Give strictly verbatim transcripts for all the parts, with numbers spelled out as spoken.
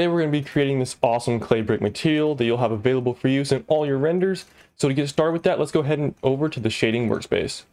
Today we're going to be creating this awesome clay brick material that you'll have available for use in all your renders. So to get started with that, let's go ahead and over to the shading workspace.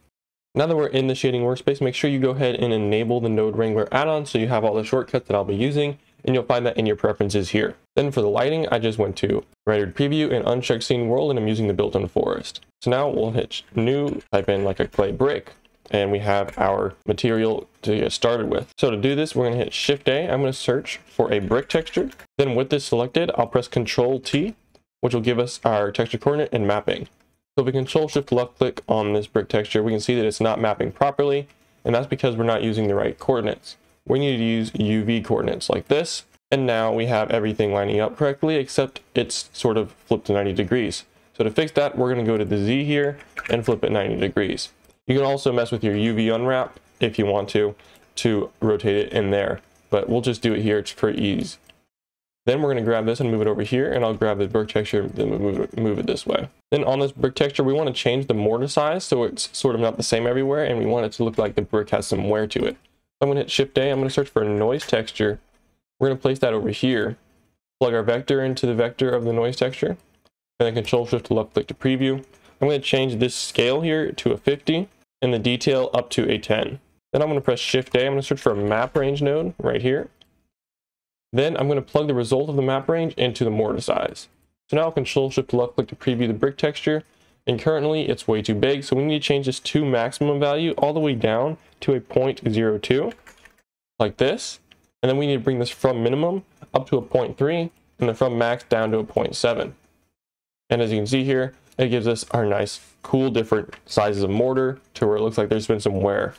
Now that we're in the shading workspace, make sure you go ahead and enable the Node Wrangler add-on so you have all the shortcuts that I'll be using, and you'll find that in your preferences here. Then for the lighting, I just went to Rendered Preview and Uncheck Scene World, and I'm using the built-in forest. So now we'll hit New, type in like a clay brick, and we have our material to get started with. So to do this, we're going to hit Shift A. I'm going to search for a brick texture. Then with this selected, I'll press Control T, which will give us our texture coordinate and mapping. So if we control shift left click on this brick texture, we can see that it's not mapping properly, and that's because we're not using the right coordinates. We need to use U V coordinates like this, and now we have everything lining up correctly, except it's sort of flipped to ninety degrees. So to fix that, we're going to go to the Z here and flip it ninety degrees. You can also mess with your U V unwrap if you want to, to rotate it in there, but we'll just do it here for ease. Then we're going to grab this and move it over here, and I'll grab the brick texture and move, move it this way. Then on this brick texture, we want to change the mortar size so it's sort of not the same everywhere, and we want it to look like the brick has some wear to it. I'm going to hit Shift A, I'm going to search for a noise texture. We're going to place that over here, plug our vector into the vector of the noise texture, and then Control Shift left click to preview. I'm going to change this scale here to a fifty, and the detail up to a ten. Then I'm going to press Shift A, I'm going to search for a map range node right here. Then I'm going to plug the result of the map range into the mortar size. So now I'll Control Shift left click to preview the brick texture, and currently it's way too big, so we need to change this to maximum value all the way down to a zero point zero two, like this. And then we need to bring this from minimum up to a zero point three, and then from max down to a zero point seven. And as you can see here, it gives us our nice, cool, different sizes of mortar to where it looks like there's been some wear.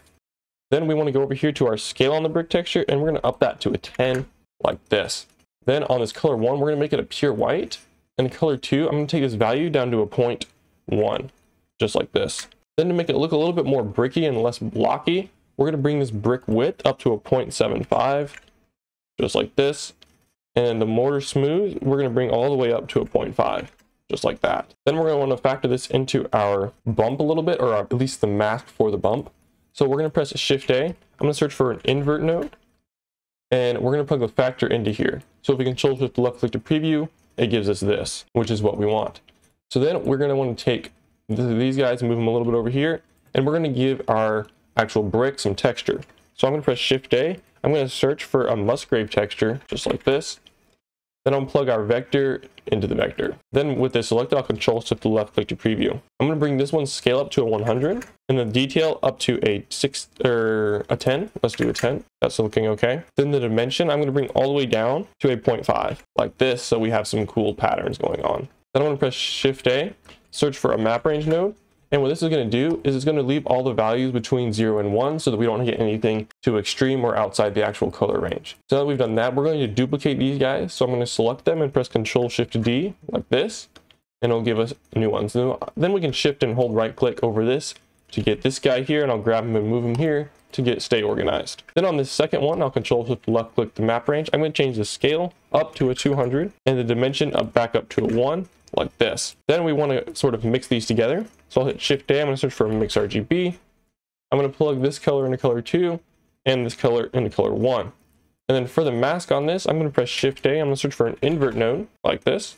Then we want to go over here to our scale on the brick texture, and we're going to up that to a ten. Like this. Then on this color one, we're going to make it a pure white, and color two, I'm going to take this value down to a zero point one, just like this. Then to make it look a little bit more bricky and less blocky, we're going to bring this brick width up to a zero point seven five, just like this. And the mortar smooth, we're going to bring all the way up to a zero point five, just like that. Then we're going to want to factor this into our bump a little bit, or at least the mask for the bump. So we're going to press Shift A. I'm going to search for an invert node, and we're going to plug the factor into here. So if we Control Shift left click to preview, it gives us this, which is what we want. So then we're going to want to take these guys and move them a little bit over here, and we're going to give our actual brick some texture. So I'm going to press Shift A. I'm going to search for a Musgrave texture, just like this. Then I'll plug our vector into the vector. Then with this selected, I'll Control Shift left click to preview. I'm going to bring this one scale up to a one hundred, and the detail up to a six or a ten. Let's do a ten. That's looking okay. Then the dimension, I'm going to bring all the way down to a zero point five, like this, so we have some cool patterns going on. Then I'm going to press Shift A, search for a map range node, and what this is going to do is it's going to leave all the values between zero and one so that we don't get anything too extreme or outside the actual color range. So now that we've done that, we're going to duplicate these guys. So I'm going to select them and press Control Shift D like this, and it'll give us new ones. Then we can shift and hold right click over this to get this guy here, and I'll grab him and move him here to get stay organized. Then on this second one, I'll Control Shift left click the map range. I'm going to change the scale up to a two hundred and the dimension up back up to a one. Like this. Then we want to sort of mix these together. So I'll hit Shift A, I'm going to search for Mix R G B. I'm going to plug this color into color two and this color into color one. And then for the mask on this, I'm going to press Shift A, I'm going to search for an invert node like this.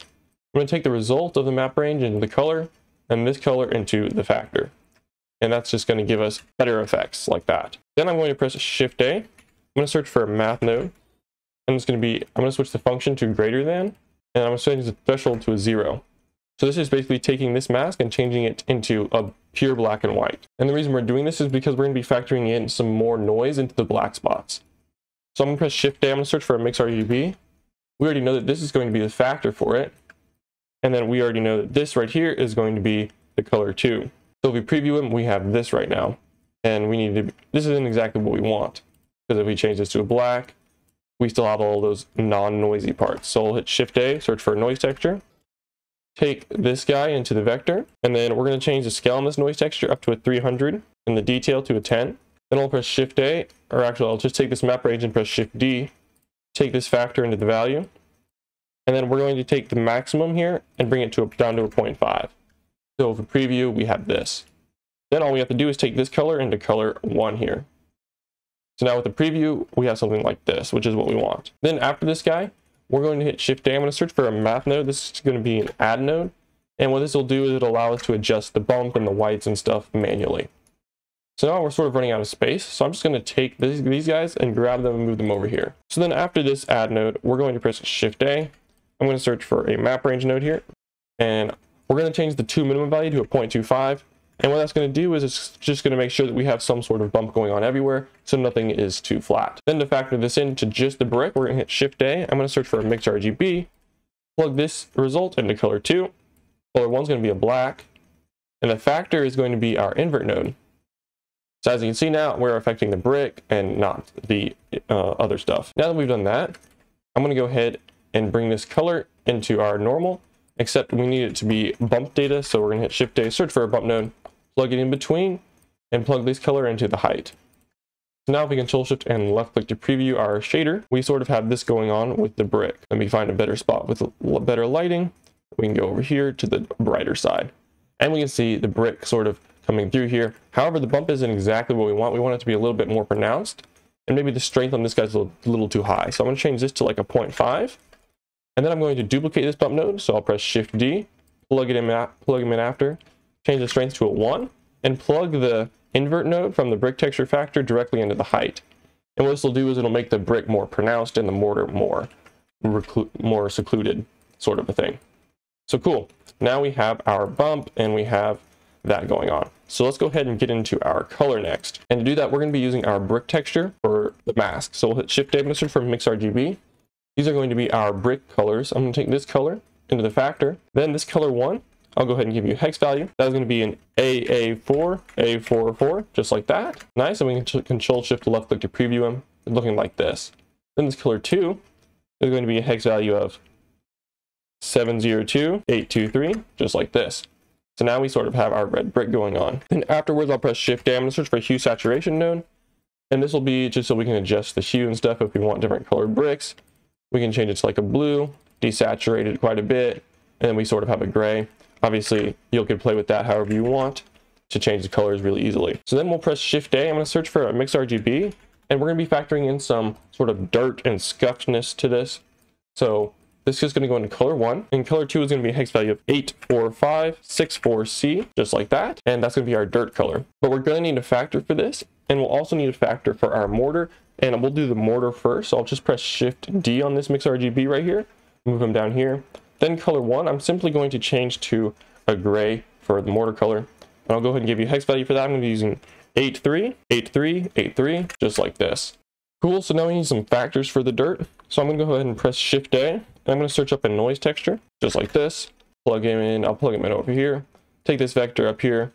I'm going to take the result of the map range into the color and this color into the factor. And that's just going to give us better effects like that. Then I'm going to press Shift A. I'm going to search for a math node. I'm just going to be, I'm going to switch the function to greater than, and I'm setting the threshold to a zero. So this is basically taking this mask and changing it into a pure black and white. And the reason we're doing this is because we're going to be factoring in some more noise into the black spots. So I'm going to press Shift A, I'm going to search for a Mix R G B. We already know that this is going to be the factor for it. And then we already know that this right here is going to be the color two. So if we preview them, we have this right now. And we need to, this isn't exactly what we want. Because if we change this to a black, we still have all those non-noisy parts. So I'll hit Shift A, search for a noise texture, take this guy into the vector, and then we're going to change the scale on this noise texture up to a three hundred and the detail to a ten. Then I'll press Shift A, or actually I'll just take this map range and press Shift D, take this factor into the value, and then we're going to take the maximum here and bring it to a, down to a zero point five. So for preview, we have this. Then all we have to do is take this color into color one here. So now with the preview, we have something like this, which is what we want. Then after this guy, we're going to hit Shift A. I'm going to search for a math node. This is going to be an add node. And what this will do is it'll allow us to adjust the bump and the whites and stuff manually. So now we're sort of running out of space. So I'm just going to take this, these guys and grab them and move them over here. So then after this add node, we're going to press Shift A. I'm going to search for a map range node here. And we're going to change the two minimum value to a zero point two five. And what that's going to do is it's just going to make sure that we have some sort of bump going on everywhere, so nothing is too flat. Then to factor this into just the brick, we're going to hit Shift A. I'm going to search for a mixed R G B, plug this result into color two. Color one is going to be a black, and the factor is going to be our invert node. So as you can see now, we're affecting the brick and not the uh, other stuff. Now that we've done that, I'm going to go ahead and bring this color into our normal, except we need it to be bump data. So we're going to hit Shift A, search for a bump node, plug it in between, and plug this color into the height. So now if we Control Shift and left click to preview our shader, we sort of have this going on with the brick. Let me find a better spot with better lighting. We can go over here to the brighter side, and we can see the brick sort of coming through here. However, the bump isn't exactly what we want. We want it to be a little bit more pronounced, and maybe the strength on this guy's a little too high. So I'm going to change this to like a zero point five, and then I'm going to duplicate this bump node. So I'll press Shift D, plug it in, plug him in after, change the strength to a one, and plug the invert node from the brick texture factor directly into the height. And what this will do is it'll make the brick more pronounced and the mortar more, more secluded, sort of a thing. So cool. Now we have our bump and we have that going on. So let's go ahead and get into our color next. And to do that, we're going to be using our brick texture for the mask. So we'll hit Shift A, search for Mix R G B. These are going to be our brick colors. I'm going to take this color into the factor, then this color one. I'll go ahead and give you a hex value. That's going to be an A A four, A four four, just like that. Nice, and we can Control Shift left click to preview them, looking like this. Then this color two is going to be a hex value of seven zero two eight two three, just like this. So now we sort of have our red brick going on. Then afterwards, I'll press Shift A. I'm going to search for hue saturation node, and this will be just so we can adjust the hue and stuff. If we want different colored bricks, we can change it to like a blue, desaturated quite a bit, and then we sort of have a gray. Obviously, you can play with that however you want to change the colors really easily. So then we'll press Shift A. I'm going to search for a mixed R G B, and we're going to be factoring in some sort of dirt and scuffedness to this. So this is going to go into color one, and color two is going to be a hex value of eight four five six four C, just like that. And that's going to be our dirt color. But we're going to need a factor for this, and we'll also need a factor for our mortar. And we'll do the mortar first. So I'll just press Shift D on this mixed R G B right here, move them down here. Then color one, I'm simply going to change to a gray for the mortar color. And I'll go ahead and give you a hex value for that. I'm going to be using eight three eight three eight three, just like this. Cool, so now we need some factors for the dirt. So I'm going to go ahead and press Shift A. And I'm going to search up a noise texture, just like this. Plug him in, I'll plug him in over here. Take this vector up here.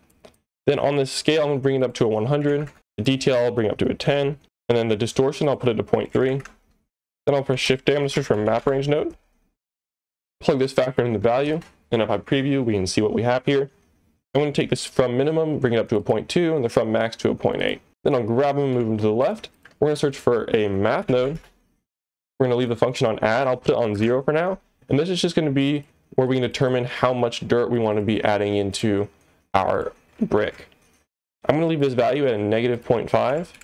Then on this scale, I'm going to bring it up to a one hundred. The detail, I'll bring it up to a ten. And then the distortion, I'll put it to zero point three. Then I'll press Shift A. I'm going to search for a map range node. Plug this factor in the value, and if I preview, we can see what we have here. I'm going to take this from minimum, bring it up to a zero point two, and the from max to a zero point eight. Then I'll grab them and move them to the left. We're going to search for a math node. We're going to leave the function on add. I'll put it on zero for now. And this is just going to be where we can determine how much dirt we want to be adding into our brick. I'm going to leave this value at a negative zero point five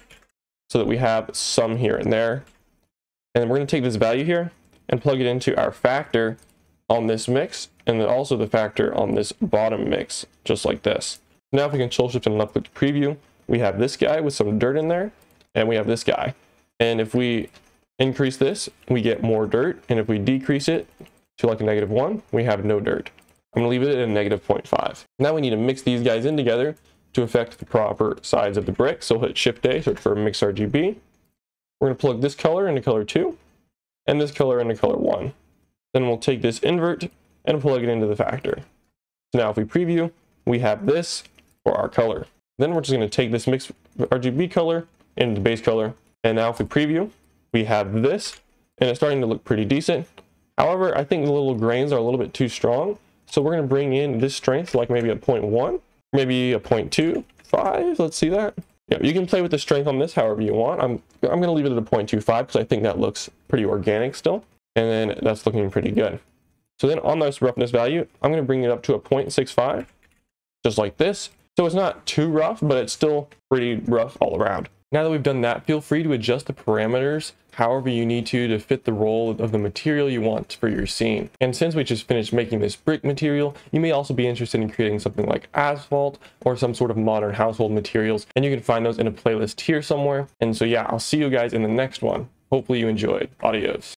so that we have some here and there. And then we're going to take this value here and plug it into our factor on this mix, and then also the factor on this bottom mix, just like this. Now if we Control Shift and left click to preview, we have this guy with some dirt in there, and we have this guy. And if we increase this, we get more dirt, and if we decrease it to like a negative one, we have no dirt. I'm gonna leave it at a negative zero point five. Now we need to mix these guys in together to affect the proper sides of the brick. So hit Shift A, search for Mix R G B. We're gonna plug this color into color two, and this color into color one. Then we'll take this invert and plug it into the factor. So now if we preview, we have this for our color. Then we're just going to take this mixed R G B color into the base color. And now if we preview, we have this, and it's starting to look pretty decent. However, I think the little grains are a little bit too strong. So we're going to bring in this strength, like maybe a zero point one, maybe a zero point two five. Let's see that. Yeah, you can play with the strength on this however you want. I'm, I'm going to leave it at a zero point two five because I think that looks pretty organic still. And then that's looking pretty good. So then on this roughness value, I'm going to bring it up to a zero point six five, just like this. So it's not too rough, but it's still pretty rough all around. Now that we've done that, feel free to adjust the parameters however you need to to fit the role of the material you want for your scene. And since we just finished making this brick material, you may also be interested in creating something like asphalt or some sort of modern household materials, and you can find those in a playlist here somewhere. And so yeah, I'll see you guys in the next one. Hopefully you enjoyed. Adios.